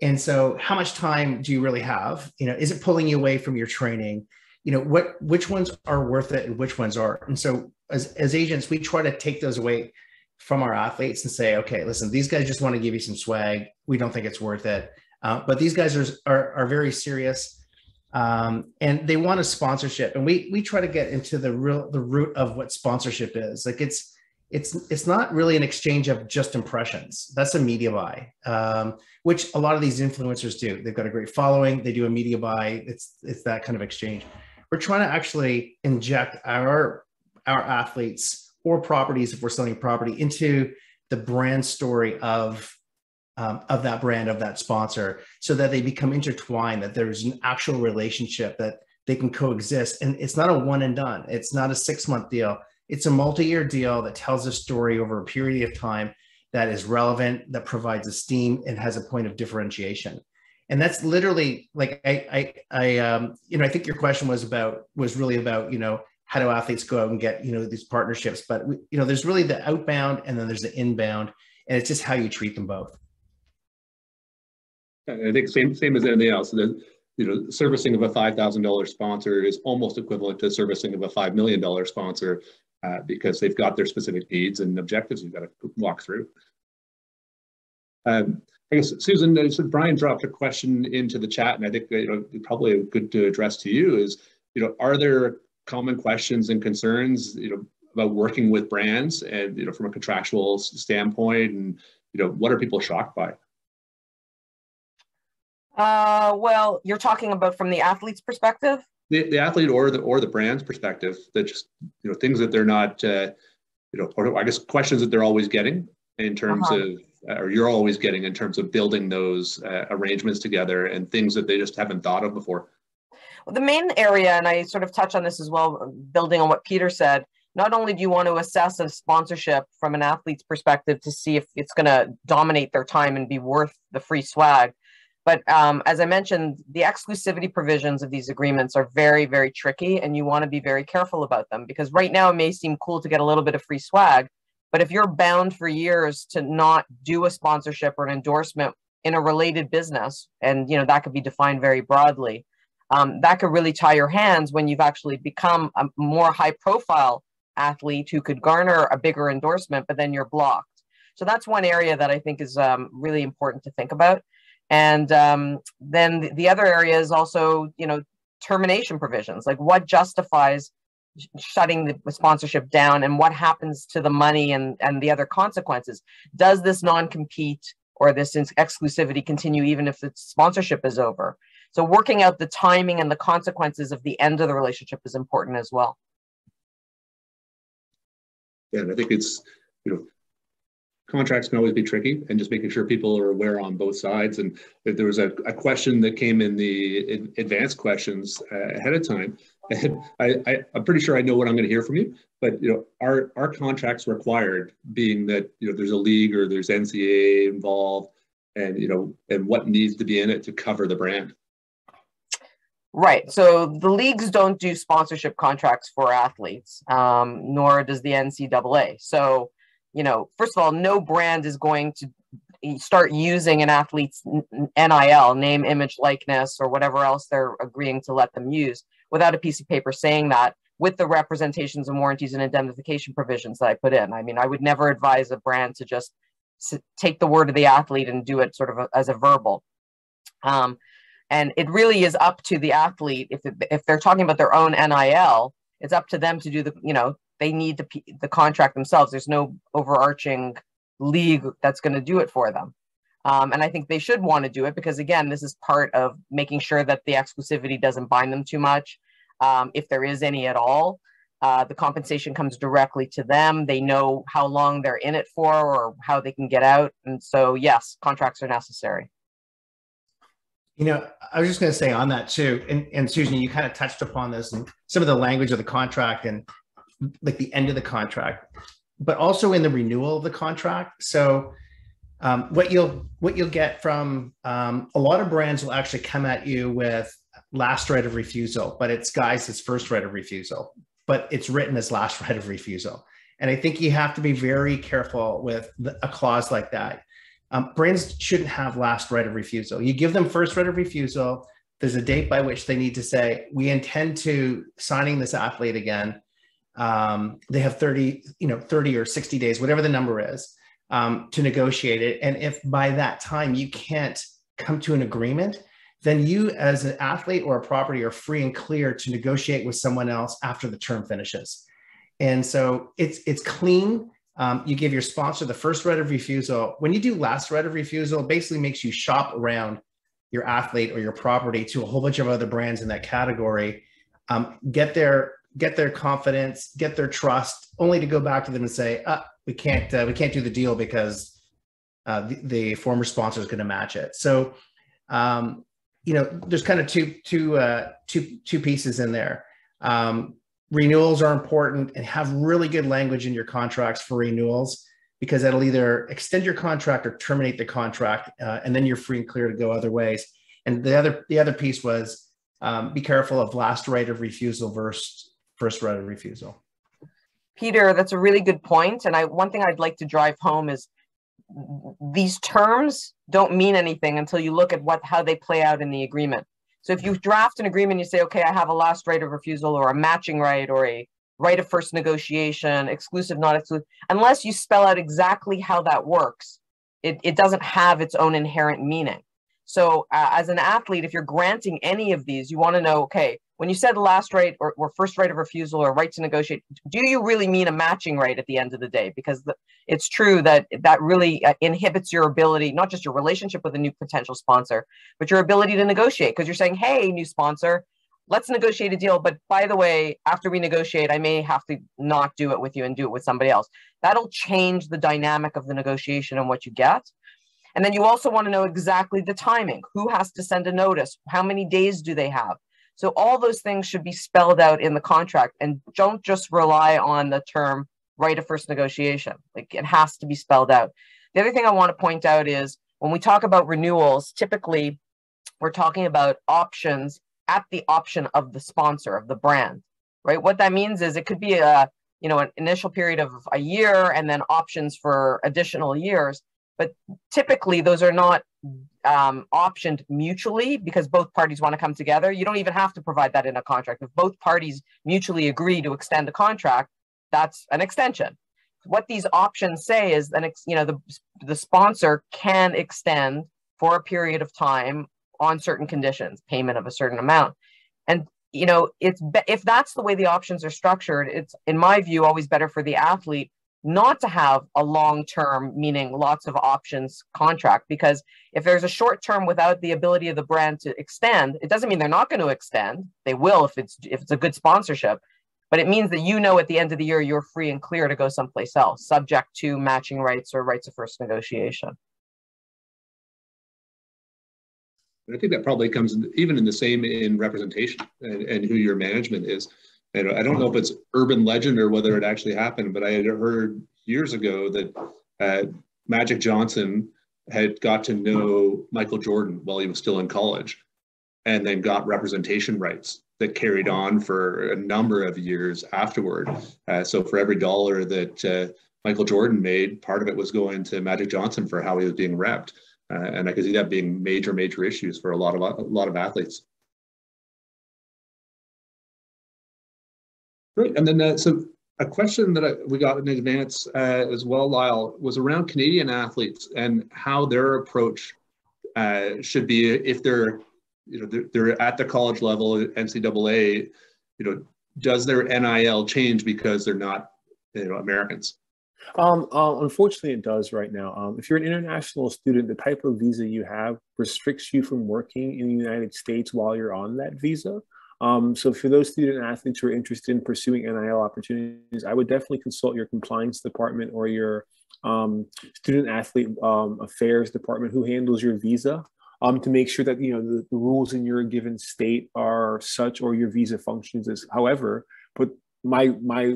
And so how much time do you really have? Is it pulling you away from your training? Which ones are worth it and which ones aren't? And so as agents, we try to take those away from our athletes and say, okay, listen, these guys just want to give you some swag. We don't think it's worth it. But these guys are very serious, and they want a sponsorship. And we try to get into the root of what sponsorship is. Like, it's not really an exchange of just impressions. That's a media buy, which a lot of these influencers do. They've got a great following. They do a media buy. It's that kind of exchange. We're trying to actually inject our athletes, or properties, if we're selling property, into the brand story of that brand, of that sponsor, so that they become intertwined, that there's an actual relationship, that they can coexist. And it's not a one and done. It's not a 6-month deal. It's a multi-year deal that tells a story over a period of time that is relevant, that provides esteem, and has a point of differentiation. And that's literally, like, I think your question was really about, how do athletes go out and get, these partnerships? But, there's really the outbound, and then there's the inbound, and it's just how you treat them both. I think same as anything else. The, servicing of a $5,000 sponsor is almost equivalent to servicing of a $5 million sponsor, because they've got their specific needs and objectives you've got to walk through. I guess, Susan, Brian dropped a question into the chat, and I think probably good to address to you is, are there common questions and concerns, about working with brands, and, from a contractual standpoint, and, what are people shocked by? Well, you're talking about from the athlete's perspective? The athlete or the brand's perspective, that just, things that they're not, or I guess questions that they're always getting in terms of, or you're always getting in terms of building those arrangements together, and things that they just haven't thought of before. The main area, and I sort of touch on this as well, building on what Peter said, not only do you want to assess a sponsorship from an athlete's perspective to see if it's going to dominate their time and be worth the free swag, but as I mentioned, the exclusivity provisions of these agreements are very, very tricky, and you want to be very careful about them, because right now it may seem cool to get a little bit of free swag, but if you're bound for years to not do a sponsorship or an endorsement in a related business, and that could be defined very broadly, that could really tie your hands when you've actually become a more high-profile athlete who could garner a bigger endorsement, but then you're blocked. So that's one area that I think is really important to think about. And then the other area is also, you know, termination provisions, like what justifies shutting the sponsorship down and what happens to the money and the other consequences. Does this non-compete or this exclusivity continue even if the sponsorship is over? So working out the timing and the consequences of the end of the relationship is important as well. Yeah, and I think it's, you know, contracts can always be tricky, and just making sure people are aware on both sides. And if there was a question that came in the advanced questions ahead of time, and I'm pretty sure I know what I'm going to hear from you, but you know, our contracts required being that, you know, there's a league or there's NCAA involved, and you know, and what needs to be in it to cover the brand. Right. So the leagues don't do sponsorship contracts for athletes, nor does the NCAA. So, you know, first of all, no brand is going to start using an athlete's NIL, name, image, likeness, or whatever else they're agreeing to let them use without a piece of paper saying that, with the representations and warranties and indemnification provisions that I put in. I mean, I would never advise a brand to just take the word of the athlete and do it sort of as a verbal. And it really is up to the athlete. If they're talking about their own NIL, it's up to them to do the, you know, they need the contract themselves. There's no overarching league that's going to do it for them. And I think they should want to do it because, again, this is part of making sure that the exclusivity doesn't bind them too much. If there is any at all, the compensation comes directly to them. They know how long they're in it for or how they can get out. And so, yes, contracts are necessary. You know, I was just going to say on that too, and Susan, you kind of touched upon this and some of the language of the contract and like the end of the contract, but also in the renewal of the contract. So what you'll get from a lot of brands will actually come at you with last right of refusal, but it's guys, it's first right of refusal, but it's written as last right of refusal. And I think you have to be very careful with a clause like that. Brands shouldn't have last right of refusal. You give them first right of refusal. There's a date by which they need to say, we intend to signing this athlete again. They have 30 or 60 days, whatever the number is, to negotiate it. And if by that time you can't come to an agreement, then you as an athlete or a property are free and clear to negotiate with someone else after the term finishes. And so it's clean. You give your sponsor the first right of refusal. When you do last right of refusal, it basically makes you shop around your athlete or your property to a whole bunch of other brands in that category, get their confidence, get their trust, only to go back to them and say, we can't do the deal because the former sponsor is going to match it. So, you know, there's kind of two pieces in there. Renewals are important, and have really good language in your contracts for renewals, because that'll either extend your contract or terminate the contract, and then you're free and clear to go other ways. And the other piece was be careful of last right of refusal versus first right of refusal. Peter, that's a really good point. And one thing I'd like to drive home is these terms don't mean anything until you look at how they play out in the agreement. So if you draft an agreement, you say, okay, I have a last right of refusal or a matching right or a right of first negotiation, exclusive, not exclusive, unless you spell out exactly how that works, it doesn't have its own inherent meaning. So as an athlete, if you're granting any of these, you want to know, okay, when you said last right or first right of refusal or right to negotiate, do you really mean a matching right at the end of the day? Because it's true that really inhibits your ability, not just your relationship with a new potential sponsor, but your ability to negotiate, because you're saying, hey, new sponsor, let's negotiate a deal. But by the way, after we negotiate, I may have to not do it with you and do it with somebody else. That'll change the dynamic of the negotiation and what you get. And then you also want to know exactly the timing. Who has to send a notice? How many days do they have? So all those things should be spelled out in the contract, and don't just rely on the term right of first negotiation. Like, it has to be spelled out. The other thing I want to point out is when we talk about renewals, typically we're talking about options at the option of the sponsor, of the brand, right? What that means is it could be an initial period of a year and then options for additional years. But typically those are not optioned mutually because both parties want to come together. You don't even have to provide that in a contract. If both parties mutually agree to extend the contract, that's an extension. what these options say is then, you know, the sponsor can extend for a period of time on certain conditions, payment of a certain amount. And, you know, it's if that's the way the options are structured, it's, in my view, always better for the athlete not to have a long-term, meaning lots of options contract, because if there's a short-term without the ability of the brand to extend, it doesn't mean they're not going to extend. They will if it's a good sponsorship, but it means that, you know, at the end of the year, you're free and clear to go someplace else, subject to matching rights or rights of first negotiation. I think that probably comes even in the same in representation and who your management is. And I don't know if it's urban legend or whether it actually happened, but I had heard years ago that Magic Johnson had got to know Michael Jordan while he was still in college and then got representation rights that carried on for a number of years afterward. So for every dollar that Michael Jordan made, part of it was going to Magic Johnson for how he was being repped. And I could see that being major, major issues for a lot of athletes. Great. And then, so a question that we got in advance as well, Lyle, was around Canadian athletes and how their approach should be if they're, you know, they're at the college level, NCAA. You know, does their NIL change because they're not, you know, Americans? Unfortunately, it does right now. If you're an international student, the type of visa you have restricts you from working in the United States while you're on that visa. So for those student athletes who are interested in pursuing NIL opportunities, I would definitely consult your compliance department or your student athlete affairs department who handles your visa to make sure that, you know, the rules in your given state are such, or your visa functions as however. But my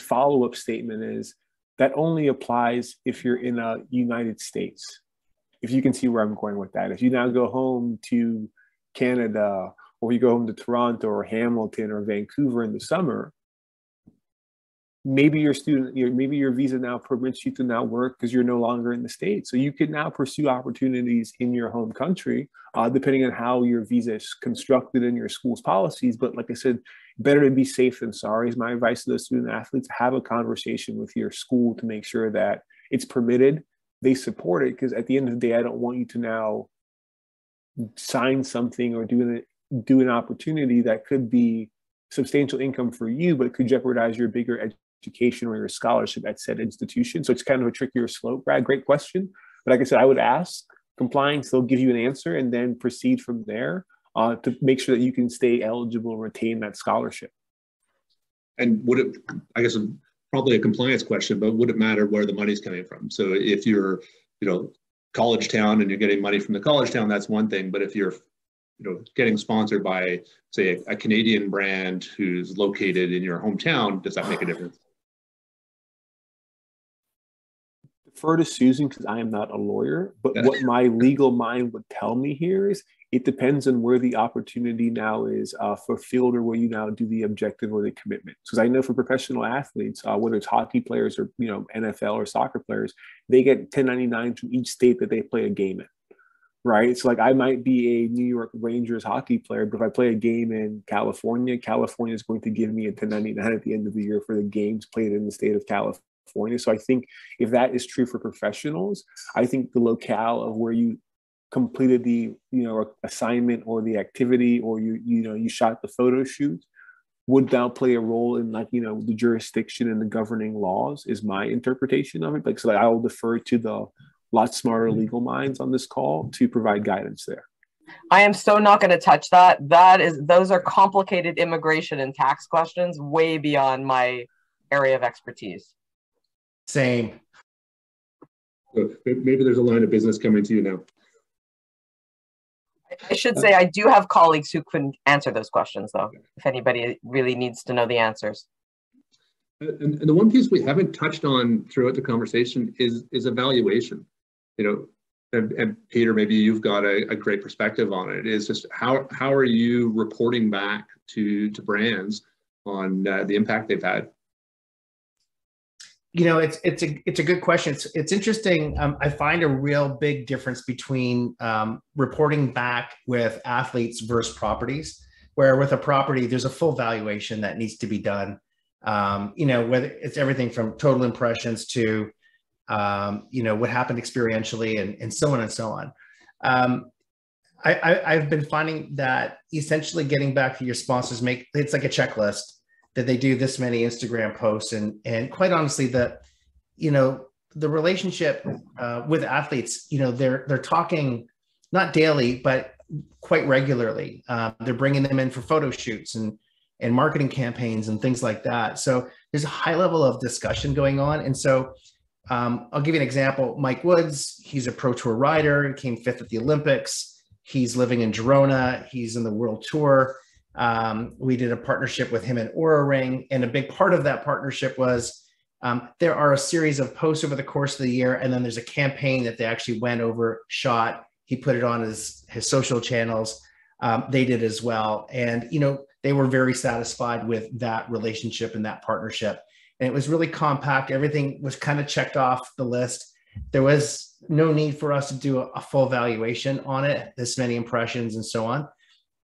follow-up statement is that only applies if you're in the United States. If you can see where I'm going with that. If you now go home to Canada, or you go home to Toronto or Hamilton or Vancouver in the summer, maybe your student, maybe your visa now permits you to now work because you're no longer in the States. So you can now pursue opportunities in your home country, depending on how your visa is constructed in your school's policies. But like I said, better to be safe than sorry is my advice to those student athletes. Have a conversation with your school to make sure that it's permitted, they support it, because at the end of the day, I don't want you to now sign something or do an opportunity that could be substantial income for you, but it could jeopardize your bigger education or your scholarship at said institution. So it's kind of a trickier slope, Brad. Great question. But like I said, I would ask compliance, they'll give you an answer and then proceed from there to make sure that you can stay eligible and retain that scholarship. And would it, I guess, probably a compliance question, but would it matter where the money's coming from? So if you're, you know, college town and you're getting money from the college town, that's one thing. But if you're, you know, getting sponsored by, say, a Canadian brand who's located in your hometown, does that make a difference? Defer to Susan, because I am not a lawyer, but what my legal mind would tell me here is it depends on where the opportunity now is fulfilled or where you now do the objective or the commitment. Because I know for professional athletes, whether it's hockey players or, you know, NFL or soccer players, they get 1099 from each state that they play a game in. Right. So like I might be a New York Rangers hockey player, but if I play a game in California, California is going to give me a 1099 at the end of the year for the games played in the state of California. So I think if that is true for professionals, I think the locale of where you completed the, you know, assignment or the activity, or you shot the photo shoot would now play a role in, like, you know, the jurisdiction and the governing laws is my interpretation of it. Like, so I will defer to the lot smarter legal minds on this call to provide guidance there. I am so not going to touch that. Those are complicated immigration and tax questions way beyond my area of expertise. Same. So maybe there's a line of business coming to you now. I should say I do have colleagues who couldn't answer those questions, though, if anybody really needs to know the answers. And the one piece we haven't touched on throughout the conversation is evaluation. You know, and Peter, maybe you've got a great perspective on it. It's just how are you reporting back to brands on the impact they've had? You know, it's a good question. It's interesting. I find a real big difference between reporting back with athletes versus properties, where with a property, there's a full valuation that needs to be done. you know, whether it's everything from total impressions to, you know, what happened experientially and so on and so on. I've been finding that essentially getting back to your sponsors, it's like a checklist that they do this many Instagram posts. And quite honestly, you know, the relationship with athletes, you know, they're talking not daily, but quite regularly. They're bringing them in for photo shoots and marketing campaigns and things like that. So there's a high level of discussion going on. And so I'll give you an example. Mike Woods, he's a pro tour rider. He came 5th at the Olympics. He's living in Girona. He's in the world tour. We did a partnership with him and Oura Ring. And a big part of that partnership was there are a series of posts over the course of the year. And then there's a campaign that they actually went over, shot. He put it on his social channels. They did as well. And, you know, they were very satisfied with that relationship and that partnership. And it was really compact. Everything was kind of checked off the list. There was no need for us to do a full valuation on it, this many impressions and so on.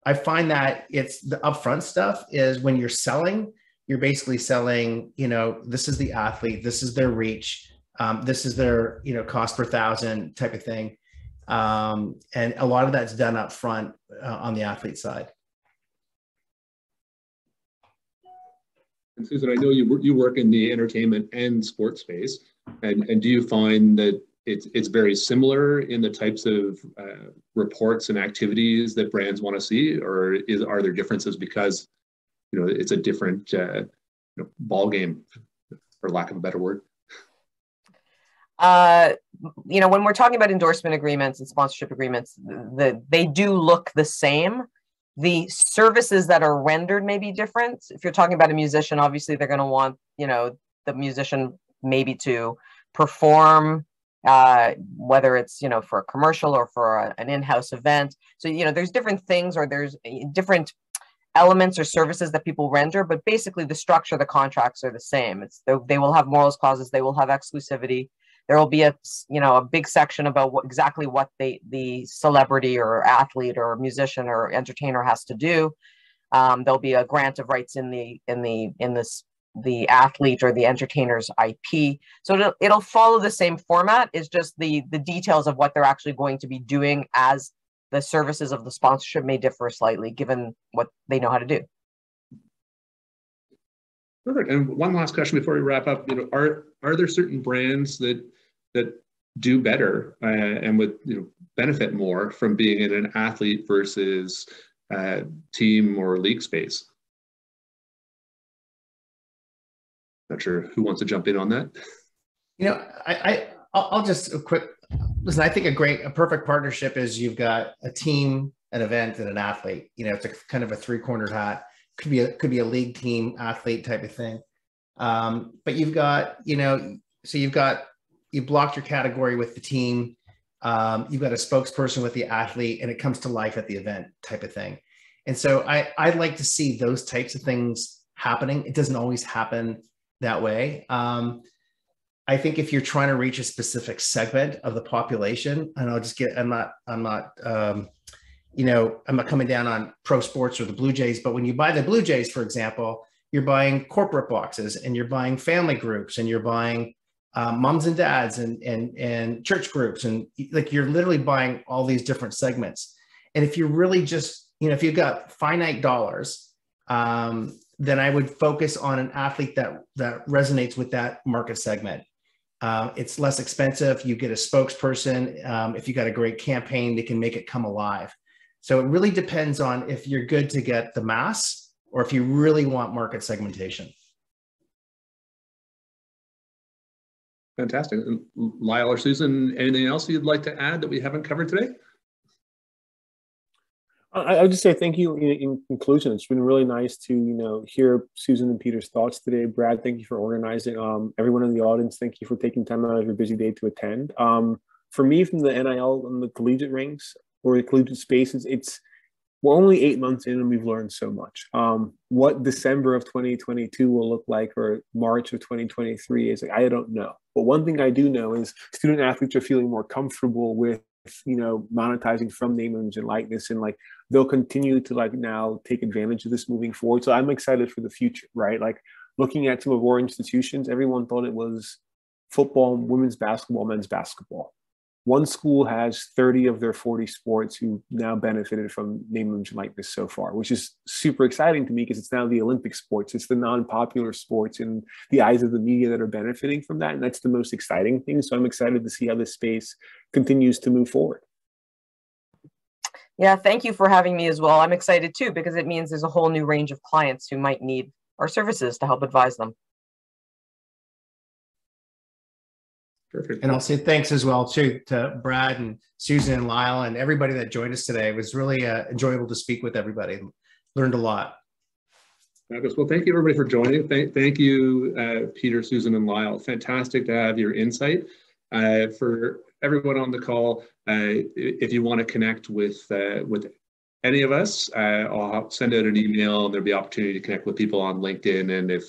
I find that it's the upfront stuff is when you're selling, you're basically selling, you know, this is the athlete, this is their reach, this is their, you know, cost per thousand type of thing. And a lot of that's done up front on the athlete side. And Susan, I know you work in the entertainment and sports space, and do you find that it's very similar in the types of reports and activities that brands want to see, or are there differences because, you know, it's a different you know, ball game, for lack of a better word? You know, when we're talking about endorsement agreements and sponsorship agreements, they do look the same. The services that are rendered may be different. If you're talking about a musician, obviously they're going to want, you know, the musician maybe to perform, whether it's, you know, for a commercial or for an in-house event. So, you know, there's different things, or there's different elements or services that people render, but basically the structure, the contracts are the same. They will have morals clauses, they will have exclusivity. There will be a big section about exactly what the celebrity or athlete or musician or entertainer has to do. There'll be a grant of rights in the athlete or the entertainer's IP. So it'll follow the same format. It's just the details of what they're actually going to be doing as the services of the sponsorship may differ slightly given what they know how to do. Perfect. And one last question before we wrap up. You know, are there certain brands that do better and would, you know, benefit more from being in an athlete versus team or league space? Not sure who wants to jump in on that. You know, I'll just listen. I think a perfect partnership is you've got a team, an event, and an athlete. You know, it's kind of a three-cornered hat. Could be a league, team, athlete type of thing. But you've got, you know, so you blocked your category with the team. You've got a spokesperson with the athlete, and it comes to life at the event type of thing. And so I'd like to see those types of things happening. It doesn't always happen that way. I think if you're trying to reach a specific segment of the population, and I'm not coming down on pro sports or the Blue Jays, but when you buy the Blue Jays, for example, you're buying corporate boxes, and you're buying family groups, and you're buying moms and dads and church groups. And like, you're literally buying all these different segments. And if you're really just, you know, if you've got finite dollars, then I would focus on an athlete that resonates with that market segment. It's less expensive. You get a spokesperson. If you got a great campaign, they can make it come alive. So it really depends on if you're good to get the mass or if you really want market segmentation. Fantastic. And Lyle or Susan, anything else you'd like to add that we haven't covered today? I would just say thank you in conclusion. It's been really nice to, you know, hear Susan and Peter's thoughts today. Brad, thank you for organizing. Everyone in the audience, thank you for taking time out of your busy day to attend. For me, from the NIL and the collegiate ranks, or the collegiate spaces, we're only 8 months in and we've learned so much. What December of 2022 will look like, or March of 2023 is, like, I don't know. But one thing I do know is student athletes are feeling more comfortable with, you know, monetizing from name, image, and likeness, and like they'll continue to like now take advantage of this moving forward. So I'm excited for the future, right? Like looking at some of our institutions, everyone thought it was football, women's basketball, men's basketball. One school has 30 of their 40 sports who now benefited from name, image, and likeness so far, which is super exciting to me because it's now the Olympic sports. It's the non-popular sports in the eyes of the media that are benefiting from that. And that's the most exciting thing. So I'm excited to see how this space continues to move forward. Yeah, thank you for having me as well. I'm excited too, because it means there's a whole new range of clients who might need our services to help advise them. Perfect. And I'll say thanks as well too, to Brad and Susan and Lyle and everybody that joined us today. It was really enjoyable to speak with everybody. Learned a lot. Well, thank you everybody for joining. Thank you, Peter, Susan, and Lyle. Fantastic to have your insight. For everyone on the call, if you want to connect with any of us, I'll send out an email and there'll be opportunity to connect with people on LinkedIn. And if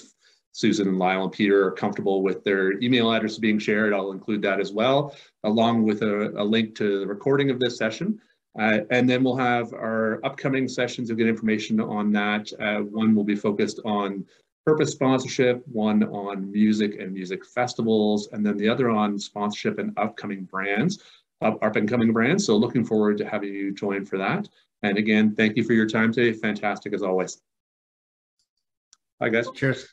Susan and Lyle and Peter are comfortable with their email address being shared, I'll include that as well, along with a link to the recording of this session. And then we'll have our upcoming sessions. You'll get information on that. One will be focused on purpose sponsorship, one on music and music festivals, and then the other on sponsorship and upcoming brands, up and coming brands. So looking forward to having you join for that. And again, thank you for your time today. Fantastic as always. Bye guys. Cheers.